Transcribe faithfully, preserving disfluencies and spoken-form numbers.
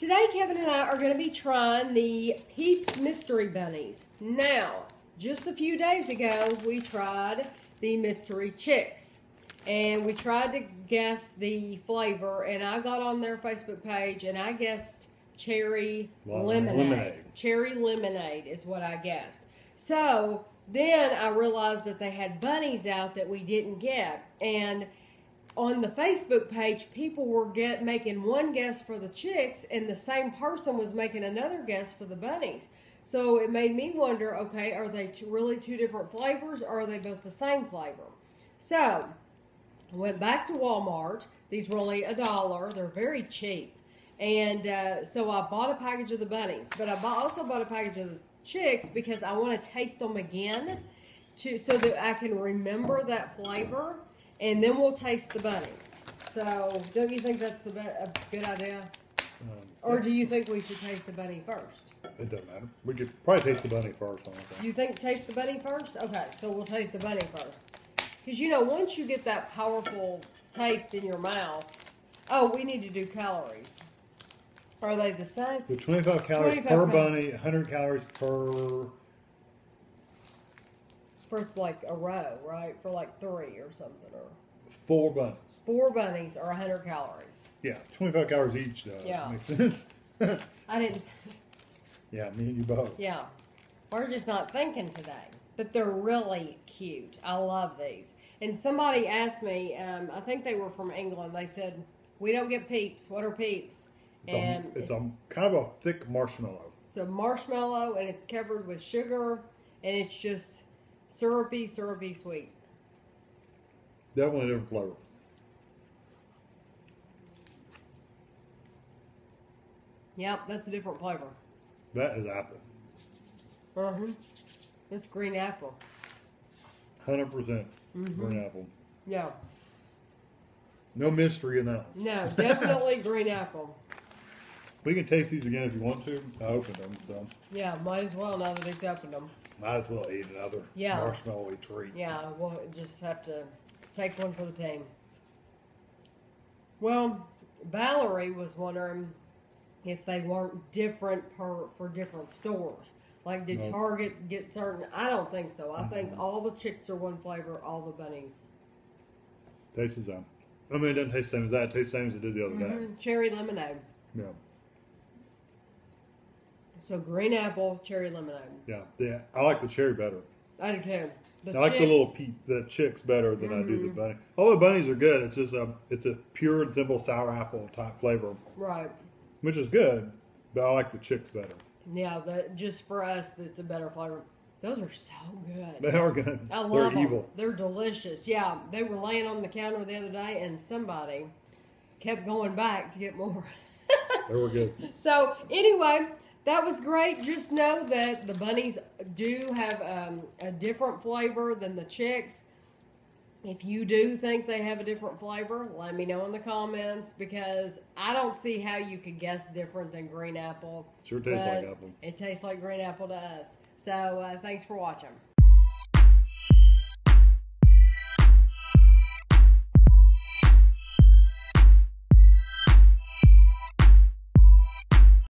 Today, Kevin and I are going to be trying the Peeps Mystery Bunnies. Now, just a few days ago, we tried the Mystery Chicks. And we tried to guess the flavor. And I got on their Facebook page and I guessed cherry well, lemonade. lemonade. Cherry lemonade is what I guessed. So, then I realized that they had bunnies out that we didn't get. And on the Facebook page, people were get, making one guess for the chicks, and the same person was making another guess for the bunnies. So it made me wonder, okay, are they two, really two different flavors, or are they both the same flavor? So I went back to Walmart. These were only a dollar. They're very cheap. And uh, so I bought a package of the bunnies, but I bought, also bought a package of the chicks because I want to taste them again to, so that I can remember that flavor. And then we'll taste the bunnies. So, don't you think that's the a good idea? Um, or do you think we should taste the bunny first? It doesn't matter. We could probably taste the bunny first. I think. You think taste the bunny first? Okay, so we'll taste the bunny first. Because, you know, once you get that powerful taste in your mouth, oh, we need to do calories. Are they the same? So twenty-five calories twenty-five per bunny, one hundred calories per... For like a row, right? For like three or something, or four bunnies. Four bunnies are one hundred calories. Yeah, twenty-five calories each, though. Yeah, makes sense. I didn't. Yeah, me and you both. Yeah, we're just not thinking today. But they're really cute. I love these. And somebody asked me, um, I think they were from England. They said, "We don't get Peeps. What are Peeps?" It's and a, it's it, a kind of a thick marshmallow. It's a marshmallow, and it's covered with sugar, and it's just. Syrupy, syrupy, sweet. Definitely a different flavor. Yep, that's a different flavor. That is apple. Mm-hmm. That's green apple. one hundred percent mm-hmm. Green apple. Yeah. No mystery in that one. No, definitely green apple. We can taste these again if you want to. I opened them, so. Yeah, might as well now that he's opened them. Might as well eat another yeah. marshmallowy treat. Yeah, we'll just have to take one for the team. Well, Valerie was wondering if they weren't different per, for different stores. Like, did no. Target get certain? I don't think so. I mm-hmm. think all the chicks are one flavor, all the bunnies. Tastes the same. I mean, it doesn't taste the same as that. It tastes the same as it did the other mm-hmm. day. Cherry lemonade. Yeah. So green apple, cherry lemonade. Yeah, yeah. I like the cherry better. I do too. The I chicks. like the little peep, the chicks better than mm-hmm. I do the bunny. Oh, the bunnies are good. It's just a, it's a pure and simple sour apple type flavor. Right. Which is good, but I like the chicks better. Yeah, the, just for us, it's a better flavor. Those are so good. They are good. I love They're them. Evil. They're delicious. Yeah, they were laying on the counter the other day, and somebody kept going back to get more. They were good. So anyway. That was great. Just know that the bunnies do have um, a different flavor than the chicks. If you do think they have a different flavor, let me know in the comments because I don't see how you could guess different than green apple. Sure tastes like apple. It tastes like green apple to us. So uh, thanks for watching.